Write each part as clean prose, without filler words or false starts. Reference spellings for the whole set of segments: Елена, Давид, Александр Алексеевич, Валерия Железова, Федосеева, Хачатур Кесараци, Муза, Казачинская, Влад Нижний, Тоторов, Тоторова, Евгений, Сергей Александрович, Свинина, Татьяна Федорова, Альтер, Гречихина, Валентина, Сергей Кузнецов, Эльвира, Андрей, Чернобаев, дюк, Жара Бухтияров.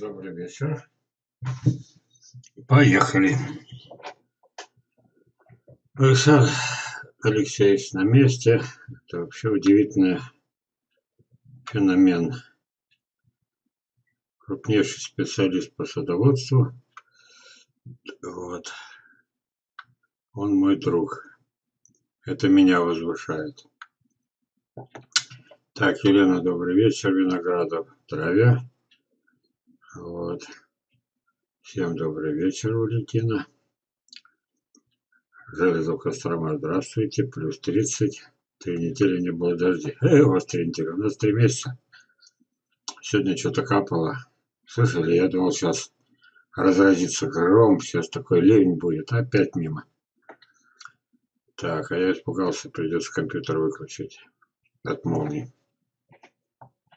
Добрый вечер. Поехали. Александр Алексеевич на месте. Это вообще удивительный феномен. Крупнейший специалист по садоводству. Вот. Он мой друг. Это меня возвышает. Так, Елена, добрый вечер. Виноградов в траве. Вот. Всем добрый вечер, Валентина. Железов Кострома, здравствуйте. Плюс 30. 3 недели не было дождей. У вас 3 недели, у нас 3 месяца. Сегодня что-то капало. Слышали? Я думал, сейчас разразится гром, сейчас такой ливень будет. Опять мимо. Так, а я испугался, придется компьютер выключить от молнии.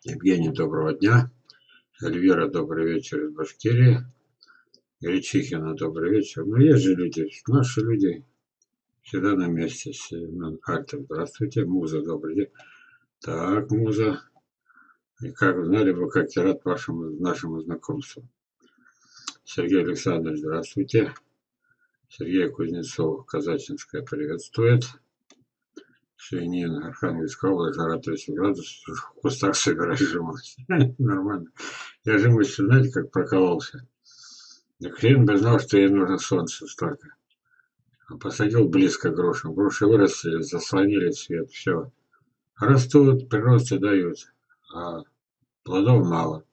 Евгений, доброго дня. Эльвира, добрый вечер из Башкирии. Гречихина, добрый вечер. Ну, есть же люди, наши люди всегда на месте. Альтер, здравствуйте. Муза, добрый день. Так, Муза. И как знали бы, как я рад нашему знакомству. Сергей Александрович, здравствуйте. Сергей Кузнецов, Казачинская, приветствует. Свинина, Архангельская область, жара 30 градусов, в кустах собираюсь жимать. Нормально. Я же мысль, знаете, как прокололся. Да хрен бы знал, что ей нужно солнце столько. А посадил близко грошем. Гроши выросли, заслонили свет, все. Растут, приросты дают, а плодов мало.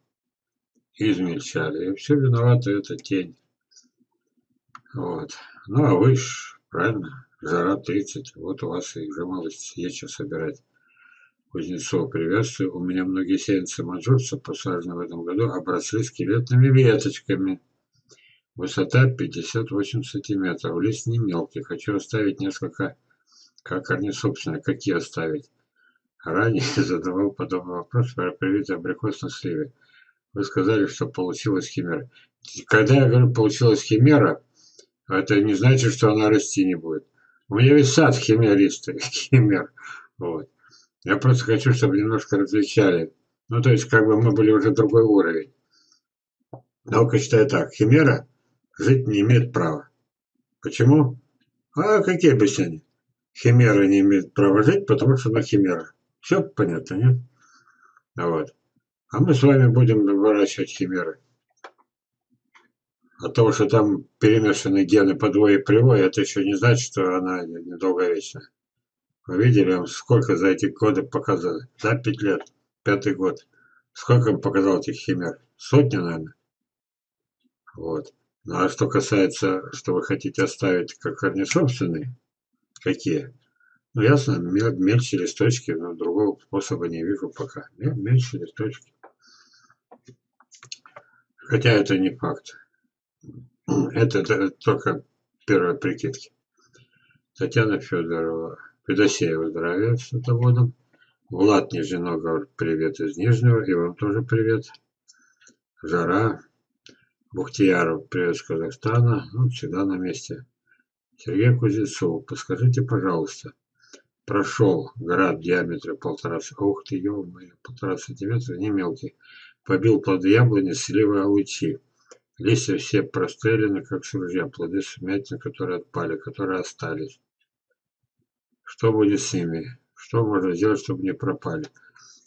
И измельчали. И все виновато, это тень. Вот. Ну, а вы ж, правильно, жара 30. Вот у вас и уже малость, есть что собирать. Кузнецов, приветствую. У меня многие сеянцы маньчжурца, посажены в этом году, обросли скелетными веточками. Высота 58 сантиметров. Лист не мелкий. Хочу оставить несколько, как они, собственно, какие оставить. Ранее задавал подобный вопрос про привитый абрикос на сливе. Вы сказали, что получилась химера. Когда я говорю, получилась химера, это не значит, что она расти не будет. У меня весь сад химеристы, химер. Вот. Я просто хочу, чтобы немножко различали. Ну, то есть, как бы мы были уже другой уровень. Наука считает так. Химера жить не имеет права. Почему? А какие объяснения? Химера не имеет права жить, потому что она химера. Все понятно, нет? Вот. А мы с вами будем выращивать химеры. От того, что там перемешаны гены подвое и привое, это еще не значит, что она недолговечна. Вы видели, сколько за эти годы показали? За 5 лет, 5-й год. Сколько им показал этих химер? Сотни, наверное. Вот. Ну, а что касается, что вы хотите оставить как корни собственные, какие? Ну, ясно, мельче листочки, но другого способа не вижу пока. Мельче листочки. Хотя это не факт. Это только первые прикидки. Татьяна Федорова, Федосеева, здравия с садоводом. Влад Нижний, привет из Нижнего, и вам тоже привет. Жара Бухтияров, привет из Казахстана, ну, всегда на месте. Сергей Кузнецов, подскажите, пожалуйста, прошел град диаметра 1,5 сантиметра, ух ты, ё-моё, 1,5 сантиметра, не мелкий, побил плоды яблони, сливы, алычи. Листья все прострелены, как сужья, плоды сумятины, которые отпали, которые остались. Что будет с ними? Что можно сделать, чтобы не пропали?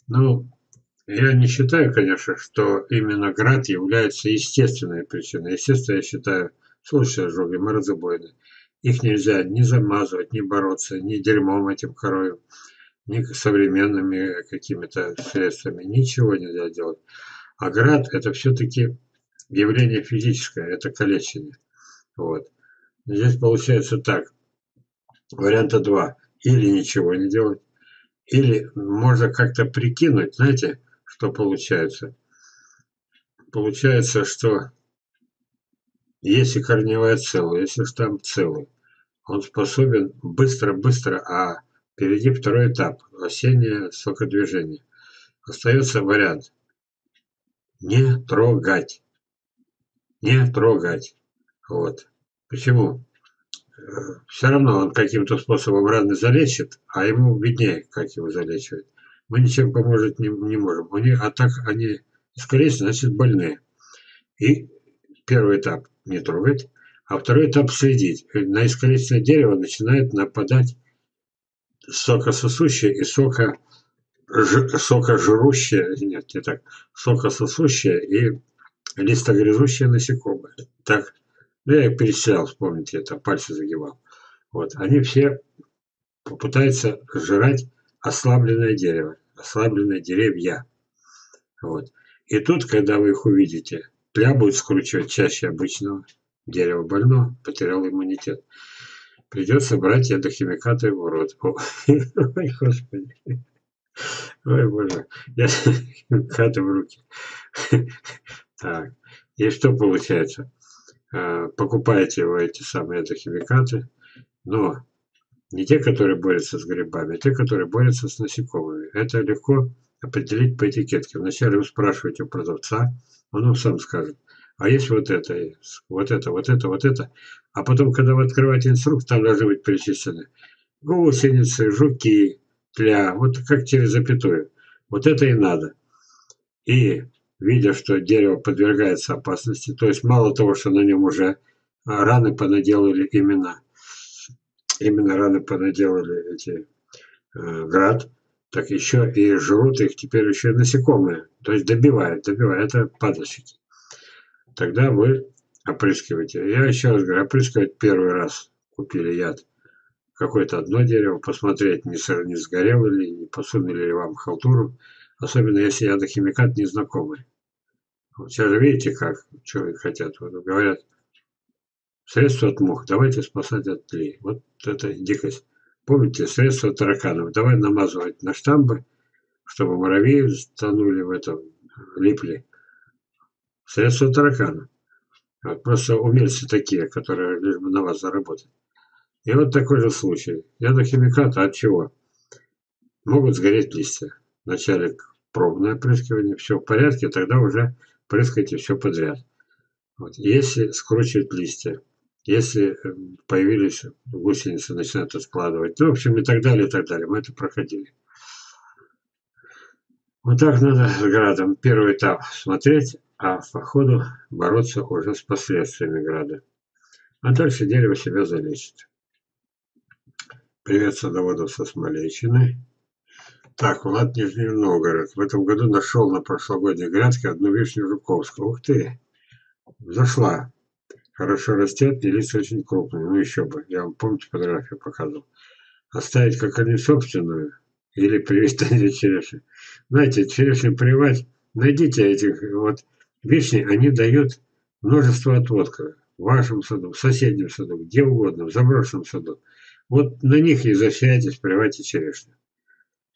Ну, я не считаю, конечно, что именно град является естественной причиной. Естественно, я считаю, слушай, ожоги, морозобойные. Их нельзя ни замазывать, ни бороться, ни дерьмом этим коровьим, ни современными какими-то средствами. Ничего нельзя делать. А град – это все-таки... явление физическое, это калечение. Вот. Здесь получается так. Варианта 2. Или ничего не делать, или можно как-то прикинуть, знаете, что получается. Получается, что если корневая целая, если штамм целый, он способен быстро-быстро, а впереди второй этап, осеннее сокодвижение. Остается вариант. Не трогать. Не трогать. Вот. Почему? Все равно он каким-то способом раны залечит, а ему виднее, как его залечивать. Мы ничем поможет не можем. А так они скорее, значит, больные. И первый этап не трогать, а второй этап следить. На искалеченное дерево начинает нападать сокососущее и сокожрущее, нет, не так, сокососущее и листогрызущее насекомое. Так, ну, я их перечислял, вспомните, это пальцы загибал. Вот, они все попытаются жрать ослабленное дерево, ослабленные деревья. Вот. И тут, когда вы их увидите, пля будет скручивать чаще обычного. Дерево больно, потерял иммунитет. Придется брать ядохимикаты в рот. Ой, Господи. Ой, Боже. Ядохимикаты в руки. Так. И что получается? Покупаете вы эти самые ядохимикаты, но не те, которые борются с грибами, а те, которые борются с насекомыми. Это легко определить по этикетке. Вначале вы спрашиваете у продавца, он вам сам скажет. А есть вот это, вот это, вот это, вот это. А потом, когда вы открываете инструкцию, там должны быть перечислены гусеницы, жуки, тля, вот как через запятую. Вот это и надо. И видя, что дерево подвергается опасности, то есть мало того, что на нем уже раны понаделали именно раны понаделали эти град, так еще и жрут их теперь еще и насекомые. То есть добивают, это падальщики. Тогда вы опрыскиваете. Я еще раз говорю, опрыскивать первый раз. Купили яд. Какое-то одно дерево, посмотреть, не сгорело ли, не посунули ли вам халтуру. Особенно, если ядохимикат незнакомый. Вот сейчас же видите, как, что они хотят. Вот говорят, средство от мух, давайте спасать от тли. Вот это дикость. Помните, средство от тараканов. Давай намазывать на штамбы, чтобы муравьи тонули в этом, липли. Средства таракана. Вот просто умельцы такие, которые лишь бы на вас заработать. И вот такой же случай. Ядохимикаты от чего? Могут сгореть листья. Вначале пробное опрыскивание, все в порядке, тогда уже прыскайте все подряд. Вот. Если скручивают листья, если появились гусеницы, начинают откладывать, ну, в общем, и так далее. Мы это проходили. Вот так надо с градом. Первый этап смотреть, а по ходу бороться уже с последствиями града. А дальше дерево себя залечит. Привет, садоводов со Смоленщины. Так, Влад Нижний Новгород. В этом году нашел на прошлогодней грядке одну вишню жуковскую. Ух ты! Зашла. Хорошо растет, и листья очень крупные. Ну еще бы. Я вам, помните, фотографию показывал. Оставить как они собственную или привезти черешню. Знаете, черешню прививать. Найдите этих вот вишни, они дают множество отводков. В вашем саду, в соседнем саду, где угодно, в заброшенном саду. Вот на них и засеяйтесь, прививайте черешню.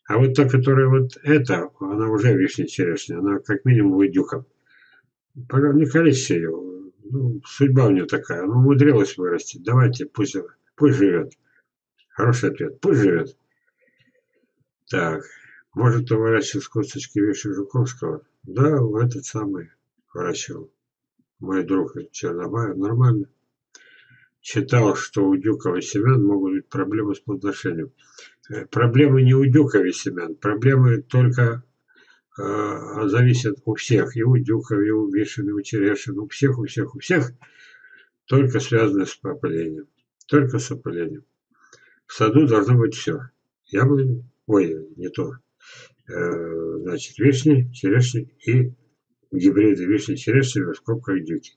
А вот та, которая вот эта, она уже вишня-черешня, она как минимум выдюком. Не количество ее, ну, судьба у нее такая, она умудрилась вырастить. Давайте, пусть живет. Хороший ответ, пусть живет. Так, может, он выращивал с косточки вишни Жуковского? Да, этот самый выращивал. Мой друг Чернобаев, нормально. Читал, что у дюковых семян могут быть проблемы с плодоношением. Проблемы не у дюковых семян, проблемы только зависят у всех. И у дюков, и у вишен, и у черешин, у всех. Только связаны с опылением. Только с опылением. В саду должно быть все. Яблони, ой, не то. Значит, вишни, черешни и гибриды вишни, черешни в скобках дюки.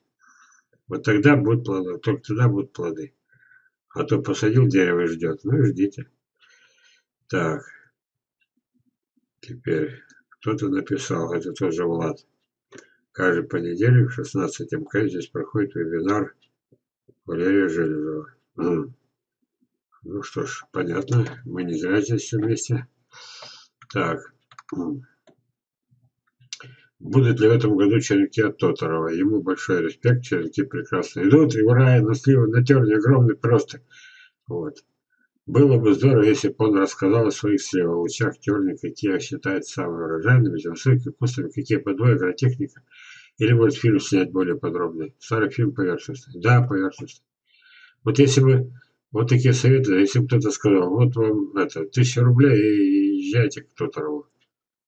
Вот тогда будут плоды, только тогда будут плоды. А то посадил дерево и ждет. Ну и ждите. Так. Теперь кто-то написал, это тоже Влад. Каждый понедельник в 16 МК здесь проходит вебинар Валерия Железова. Ну что ж, понятно. Мы не зря здесь все вместе. Так. Будут ли в этом году черенки от Тоторова? Ему большой респект, черенки прекрасно идут. И ура, на сливы натерли огромный просто. Вот. Было бы здорово, если бы он рассказал о своих сливах, лучах, терни, какие он считает самыми урожайными, за высокими кустами, какие подвои, агротехника. Или может фильм снять более подробный. Старый фильм поверхностный. Да, поверхностный. Вот если бы, вот такие советы, если бы кто-то сказал, вот вам это, 1000 рублей и езжайте к Тоторову.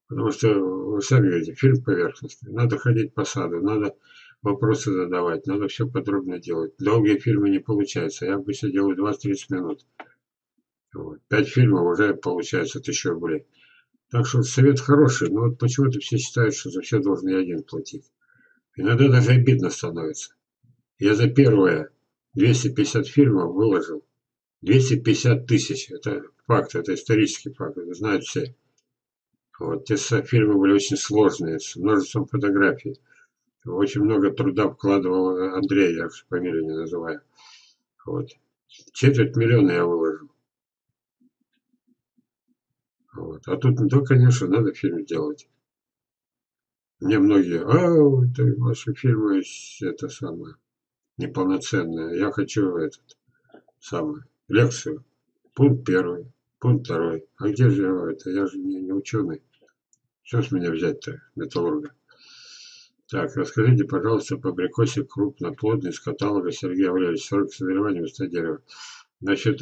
Потому что, вы сами видите, фильм поверхностный. Надо ходить по саду, надо вопросы задавать, надо все подробно делать. Долгие фильмы не получаются, я обычно делаю 20-30 минут. Вот. 5 фильмов уже получается 1000 рублей. Так что совет хороший, но вот почему-то все считают, что за все должен я один платить. Иногда даже обидно становится. Я за первое 250 фильмов выложил 250 тысяч. Это факт, это исторический факт, это знают все. Вот. Те фильмы были очень сложные, с множеством фотографий. Очень много труда вкладывал Андрей, я уж фамилию не называю. Вот. 4 миллиона я выложил. Вот. А тут, ну да, конечно, надо фильм делать. Мне многие, это ваши фильмы, это самое, неполноценные. Я хочу этот, самый, лекцию. Пункт 1, пункт 2. А где же это? Я же не ученый. Что с меня взять-то, металлурга? Так, расскажите, пожалуйста, по абрикосе крупноплодный с каталога Сергея Алексеевича, 40 созреваний вместо дерева. Значит,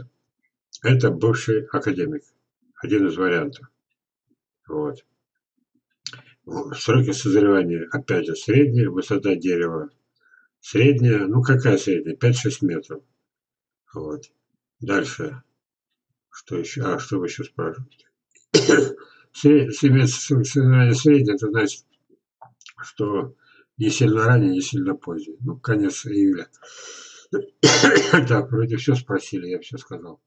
это бывший академик. Один из вариантов. Вот. Сроки созревания опять же средняя, высота дерева средняя, ну какая средняя? 5-6 метров. Вот. Дальше. Что еще? Что вы еще спрашиваете? Срок созревания средняя, это значит, что не сильно ранее, не сильно позднее. Ну, конец июля. Так, вроде все спросили, я все сказал.